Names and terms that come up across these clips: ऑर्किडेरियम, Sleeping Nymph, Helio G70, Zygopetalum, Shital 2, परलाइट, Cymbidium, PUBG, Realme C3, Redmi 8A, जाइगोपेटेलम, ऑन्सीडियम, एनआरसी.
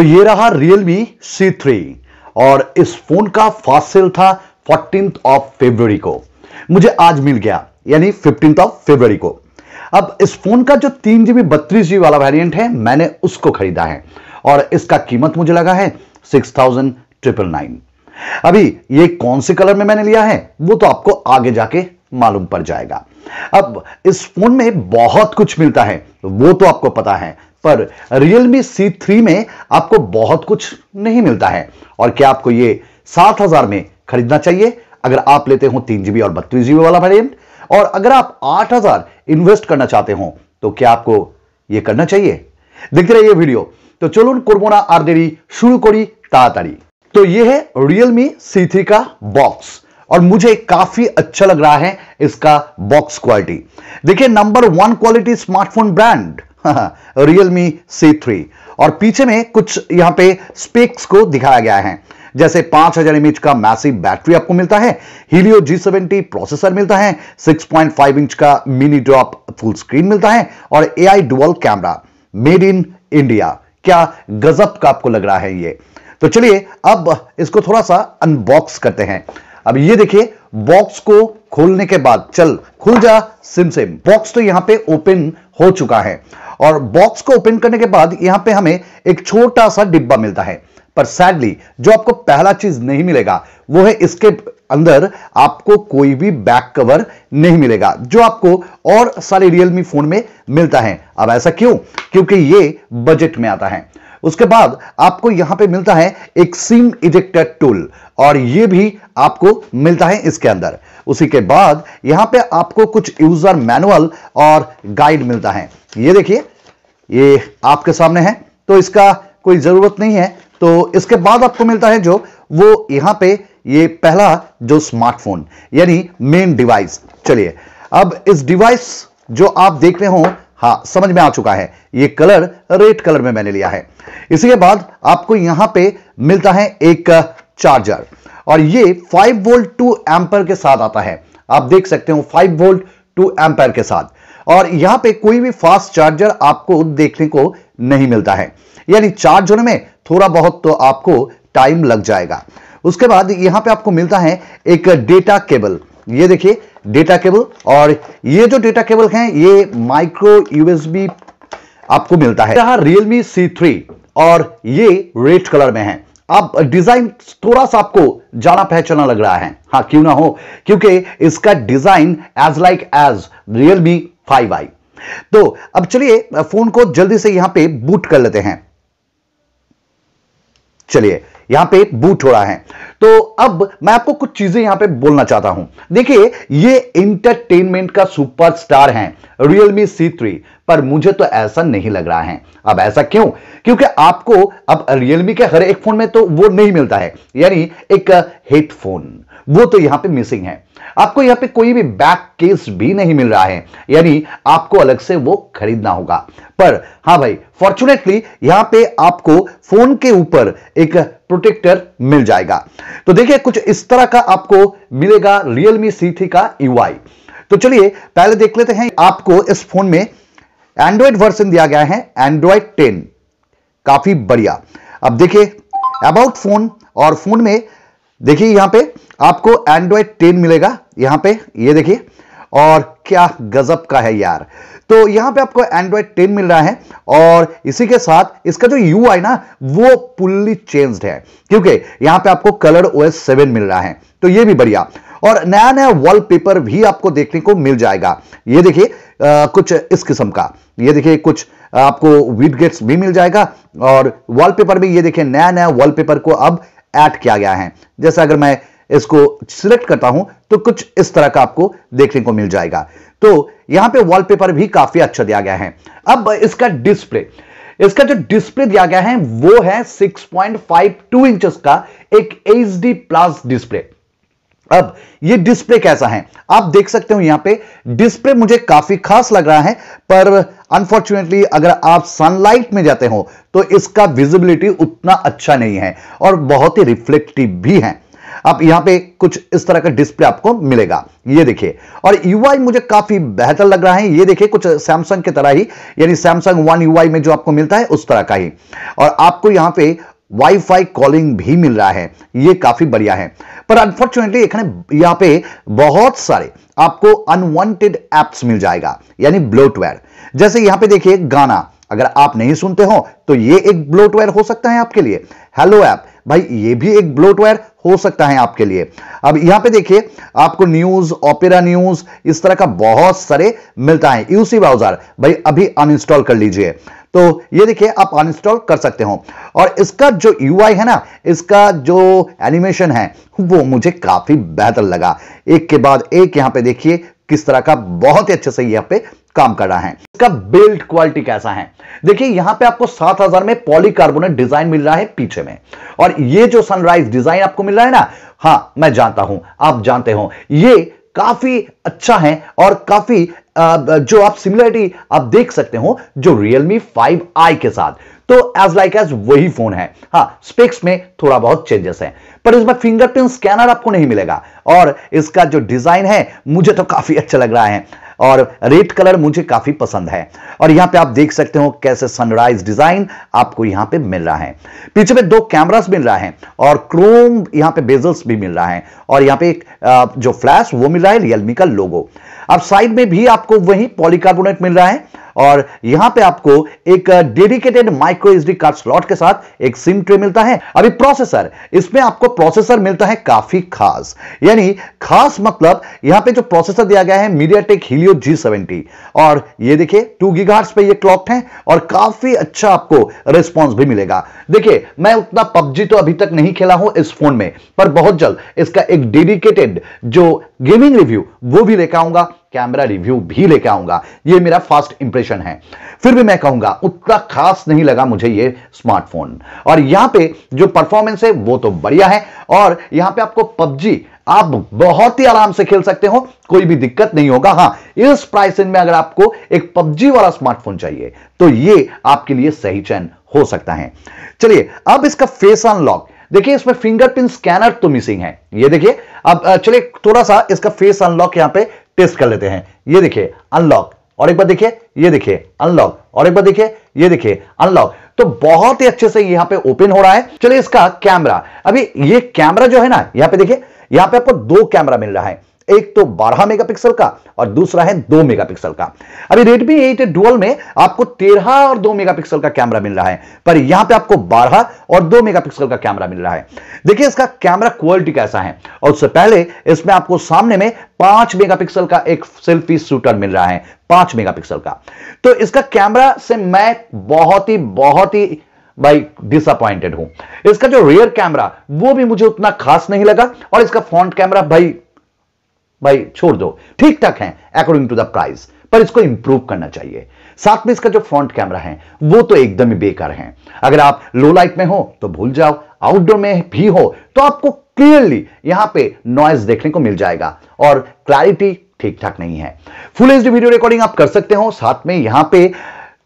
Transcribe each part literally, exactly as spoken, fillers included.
तो ये रहा Realme सी थ्री और इस फोन का फास्ट सेल था फोर्टीन्थ ऑफ फरवरी को, मुझे आज मिल गया यानी फिफ्टीन्थ ऑफ फरवरी को। अब इस फोन का जो तीन जीबी बत्तीस जीबी वाला वेरिएंट है मैंने उसको खरीदा है और इसका कीमत मुझे लगा है सिक्स थाउजेंड ट्रिपल नाइन। अभी ये कौन से कलर में मैंने लिया है वो तो आपको आगे जाके मालूम पड़ जाएगा। अब इस फोन में बहुत कुछ मिलता है वो तो आपको पता है, पर Realme सी थ्री में आपको बहुत कुछ नहीं मिलता है। और क्या आपको ये सात हजार में खरीदना चाहिए अगर आप लेते हो तीन जीबी और बत्तीस जीबी वाला वेरिएंट? और अगर आप आठ हजार इन्वेस्ट करना चाहते हो तो क्या आपको ये करना चाहिए? देखते रहिए वीडियो। तो चलुन करबो ना आर देरी, शुरू करी ताड़ाताड़ी। तो ये है Realme सी थ्री का बॉक्स और मुझे काफी अच्छा लग रहा है इसका बॉक्स क्वालिटी। देखिए number one quality smartphone brand Realme C three और पीछे में कुछ यहां पे स्पेक्स को दिखाया गया है, जैसे पांच हजार एमएच का मैसिव बैटरी आपको मिलता है, Helio जी सेवेंटी प्रोसेसर मिलता है, सिक्स पॉइंट फाइव इंच का मिनी ड्रॉप फुल स्क्रीन मिलता है और AI dual camera, made in India. क्या गजब का आपको लग रहा है ये। तो चलिए अब इसको थोड़ा सा अनबॉक्स करते हैं। अब ये देखिए बॉक्स को खोलने के बाद, चल खुल जा सिम सिम, बॉक्स तो यहां पे ओपन हो चुका है और बॉक्स को ओपन करने के बाद यहां पे हमें एक छोटा सा डिब्बा मिलता है। पर सैडली जो आपको पहला चीज नहीं मिलेगा वो है इसके अंदर आपको कोई भी बैक कवर नहीं मिलेगा जो आपको और सारे Realme फोन में मिलता है। अब ऐसा क्यों? क्योंकि ये बजट में आता है। उसके बाद आपको यहां पे मिलता है एक सिम इजेक्टर टूल और ये भी आपको मिलता है इसके अंदर। उसी के बाद यहां पे आपको कुछ यूजर मैनुअल और गाइड मिलता है। ये देखिए ये आपके सामने है तो इसका कोई जरूरत नहीं है। तो इसके बाद आपको मिलता है जो वो यहां पे ये पहला जो स्मार्टफोन यानी मेन डिवाइस। चलिए अब इस डिवाइस जो आप देख रहे हो, हाँ समझ में आ चुका है, ये कलर रेड कलर में मैंने लिया है। इसी के बाद आपको यहां पे मिलता है एक चार्जर और ये फाइव वोल्ट टू एम्पेयर के साथ आता है। आप देख सकते हो फाइव वोल्ट टू एम्पेयर के साथ। और यहां पे कोई भी फास्ट चार्जर आपको देखने को नहीं मिलता है, यानी चार्ज होने में थोड़ा बहुत तो आपको टाइम लग जाएगा। उसके बाद यहां पे आपको मिलता है एक डेटा केबल, ये देखिए डेटा केबल। और ये जो डेटा केबल है ये माइक्रो यूएसबी आपको मिलता है। यहां Realme सी थ्री और ये रेड कलर में है। आप डिजाइन थोड़ा सा आपको जाना पहचाना लग रहा है, हाँ क्यों ना हो, क्योंकि इसका design as like as Realme five i. तो अब चलिए फोन को जल्दी से यहां पे बूट कर लेते हैं। चलिए यहां पे बूट हो रहा है। तो अब मैं आपको कुछ चीजें यहां पे बोलना चाहता हूं। देखिए ये इंटरटेनमेंट का सुपरस्टार है Realme सी थ्री, पर मुझे तो ऐसा नहीं लग रहा है। अब ऐसा क्यों? क्योंकि आपको अब Realme के हर एक फोन में तो वो नहीं मिलता है, यानी एक हेडफोन वो तो यहां पे मिसिंग है। आपको यहां पे कोई भी बैक केस भी नहीं मिल रहा है, यानी आपको अलग से वो खरीदना होगा। पर हाँ भाई फॉर्चुनेटली यहां पे आपको फोन के ऊपर एक प्रोटेक्टर मिल जाएगा। तो देखिए कुछ इस तरह का आपको मिलेगा Realme सी थ्री का यूआई। तो चलिए पहले देख लेते हैं। आपको इस फोन में एंड्रॉइड वर्जन दिया गया है, एंड्रॉइड टेन, काफी बढ़िया। अब देखिए अबाउट फोन और फोन में देखिए यहां पे आपको एंड्रॉइड टेन मिलेगा यहां पे, ये देखिए। और क्या गजब का है यार। तो यहां पे आपको एंड्रॉइड टेन मिल रहा है और इसी के साथ इसका जो यूआई ना वो फुल्ली चेंज्ड है, क्योंकि यहां पे आपको कलर ओ एस सेवन मिल रहा है। तो ये भी बढ़िया। और नया नया वॉलपेपर भी आपको देखने को मिल जाएगा। ये देखिए कुछ इस किस्म का, ये देखिए कुछ आपको विडगेट्स भी मिल जाएगा। और वॉलपेपर में ये देखिए नया नया वॉलपेपर को अब ऐड किया गया है। जैसे अगर मैं इसको सिलेक्ट करता हूं तो कुछ इस तरह का आपको देखने को मिल जाएगा। तो यहां पे वॉलपेपर भी काफी अच्छा दिया गया है। अब इसका डिस्प्ले, इसका जो डिस्प्ले दिया गया है वो है six point five two inches का एक एचडी प्लस डिस्प्ले। अब ये डिस्प्ले कैसा है आप देख सकते हो। यहां पे डिस्प्ले मुझे काफी खास लग रहा है, पर अनफॉर्चुनेटली अगर आप सनलाइट में जाते हो तो इसका विजिबिलिटी उतना अच्छा नहीं है और बहुत ही रिफ्लेक्टिव भी है। आप यहां पे कुछ इस तरह का डिस्प्ले आपको मिलेगा, ये देखिए। और यूआई मुझे काफी बेहतर लग रहा है, ये देखिए कुछ सैमसंग की तरह ही, यानी सैमसंग वन यूआई में जो आपको मिलता है उस तरह का ही। और आपको यहां पे वाईफाई कॉलिंग भी मिल रहा है, ये काफी बढ़िया है। पर अनफॉर्चुनेटली यहाँ पे बहुत सारे आपको अनवांटेड एप्स मिल जाएगा, यानी ब्लोटवेयर। जैसे यहाँ पे देखिए गाना, अगर आप नहीं सुनते हो तो ये एक ब्लोटवेयर हो सकता है आपके लिए। हेलो ऐप भाई, ये भी एक ब्लोटवेयर हो सकता है आपके लिए। अब यहाँ पे देखिए आपको न्यूज, ओपेरा न्यूज, इस तरह का बहुत सारे मिलता है। यूसी ब्राउजर भाई अभी अनइंस्टॉल कर लीजिए, तो ये देखिए आप अनइंस्टॉल कर सकते हो। और इसका जो यूआई है ना, इसका जो एनिमेशन है वो मुझे काफी बेहतर लगा। एक के बाद एक यहाँ पे देखिए किस तरह का बहुत ही अच्छे से यहाँ पे काम कर रहा है। इसका बिल्ड क्वालिटी कैसा है देखिए, यहां पे आपको सात हज़ार में पॉलीकार्बोनेट डिजाइन मिल रहा है पीछे में। और ये जो सनराइज डिजाइन आपको मिल रहा है ना, हाँ मैं जानता हूं आप जानते हो, ये काफी अच्छा है। और काफी जो आप सिमिलरिटी आप देख सकते हो जो Realme फाइव आई के साथ, तो एज लाइक एज वही फोन है। हाँ स्पेक्स में थोड़ा बहुत चेंजेस है, पर इसमें फिंगरप्रिंट स्कैनर आपको नहीं मिलेगा। और इसका जो डिजाइन है मुझे तो काफी अच्छा लग रहा है, और रेड कलर मुझे काफी पसंद है। और यहां पे आप देख सकते हो कैसे सनराइज डिजाइन आपको यहां पे मिल रहा है। पीछे पे दो कैमरास मिल रहा है, और क्रोम यहां पे बेजल्स भी मिल रहा है। और यहां पे एक जो फ्लैश वो मिल रहा है रियलमी का लोगो। अब साइड में भी आपको वही पॉलीकार्बोनेट मिल रहा है। और यहां पे आपको एक dedicated micro SD card slot के साथ एक सिम ट्रे मिलता है। अभी प्रोसेसर, इसमें आपको प्रोसेसर मिलता है काफी खास, यानी खास मतलब यहां पे जो प्रोसेसर दिया गया है मीडियाटेक हीलियो जी सेवेंटी। और ये देखिए टू गीगाहर्ट्ज पे ये क्लॉक्ड है, और काफी अच्छा आपको रिस्पॉन्स भी मिलेगा। देखिए मैं उतना पबजी तो अभी तक नहीं खेला हूं इस फोन में, पर बहुत जल्द इसका एक डेडिकेटेड जो गेमिंग रिव्यू वो भी लेकर आऊंगा, कैमरा रिव्यू भी लेके आऊंगा। ये मेरा फर्स्ट इंप्रेशन है, फिर भी मैं कहूंगा उतना खास नहीं लगा मुझे ये स्मार्टफोन। और यहाँ पे जो परफॉर्मेंस है वो तो बढ़िया है, और यहाँ पे आपको पबजी आप बहुत ही आराम से खेल सकते हो, कोई भी दिक्कत नहीं होगा। हाँ इस प्राइस में अगर आपको एक पबजी वाला स्मार्टफोन चाहिए तो ये आपके लिए सही चयन हो सकता है। चलिए अब इसका फेस अनलॉक देखिए, इसमें फिंगरप्रिंट स्कैनर तो मिसिंग है, ये देखिए। अब चलिए थोड़ा सा इसका फेस अनलॉक यहाँ पे टेस्ट कर लेते हैं। ये देखिए अनलॉक, और एक बार देखिए, ये देखिए अनलॉक, और एक बार देखिए, ये देखिए अनलॉक। तो बहुत ही अच्छे से यहाँ पे ओपन हो रहा है। चलिए इसका कैमरा, अभी ये कैमरा जो है ना यहाँ पे देखिए, यहाँ पे आपको दो कैमरा मिल रहा है, एक तो बारह मेगापिक्सल का और दूसरा है दो मेगापिक्सल का। अभी Redmi एट Dual में आपको तेरह और दो मेगापिक्सल का कैमरा मिल रहा है, पर यहां पे आपको बारह और दो मेगापिक्सल का कैमरा मिल रहा है। देखिए इसका कैमरा क्वालिटी कैसा है। और उससे पहले इसमें आपको सामने में पाँच मेगापिक्सल का एक सेल्फी शूटर मिल रहा है, पाँच मेगापिक्सल का। तो इसका कैमरा से मैं बहुत ही बहुत ही भाई डिसअपॉइंटेड हूं। इसका जो रियर कैमरा वो भी मुझे उतना खास नहीं लगा, और इसका फ्रंट कैमरा भाई भाई छोड़ दो, ठीक ठाक है अकॉर्डिंग टू द प्राइस, पर इसको इंप्रूव करना चाहिए। साथ में इसका जो फ्रंट कैमरा है वो तो एकदम ही बेकार है। अगर आप लो लाइट में हो तो भूल जाओ, आउटडोर में भी हो तो आपको क्लियरली यहां पे नॉइज देखने को मिल जाएगा, और क्लैरिटी ठीक ठाक नहीं है। फुल एचडी वीडियो रिकॉर्डिंग आप कर सकते हो, साथ में यहां पे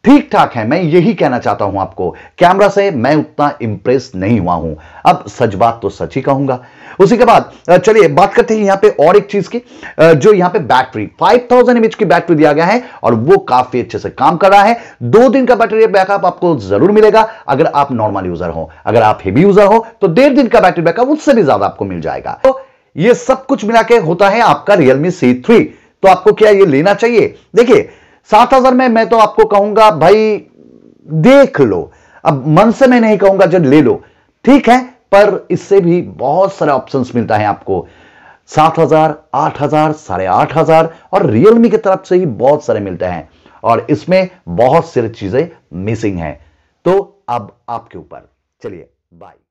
ठीक ठाक है। मैं यही कहना चाहता हूं आपको, कैमरा से मैं उतना इंप्रेस नहीं हुआ हूं। अब सच बात तो सच ही कहूंगा। उसी के बाद चलिए बात करते हैं यहां पे और एक चीज की, जो यहां पे बैटरी पाँच हज़ार एम ए एच की बैटरी दिया गया है, और वो काफी अच्छे से काम कर रहा है। दो दिन का बैटरी बैकअप आपको जरूर मिलेगा अगर आप नॉर्मल यूजर हो। अगर आप हेवी यूजर हो तो डेढ़ दिन का बैटरी बैकअप उससे भी ज्यादा आपको मिल जाएगा। तो ये सब कुछ मिला के होता है आपका Realme सी थ्री। तो आपको क्या ये लेना चाहिए? देखिए सात हजार में मैं तो आपको कहूंगा भाई देख लो, अब मन से मैं नहीं कहूंगा जब ले लो, ठीक है। पर इससे भी बहुत सारे ऑप्शंस मिलता है आपको, सात हजार आठ हजार साढ़े आठ हजार और Realme की तरफ से ही बहुत सारे मिलते हैं। और इसमें बहुत सारी चीजें मिसिंग हैं, तो अब आपके ऊपर। चलिए बाय।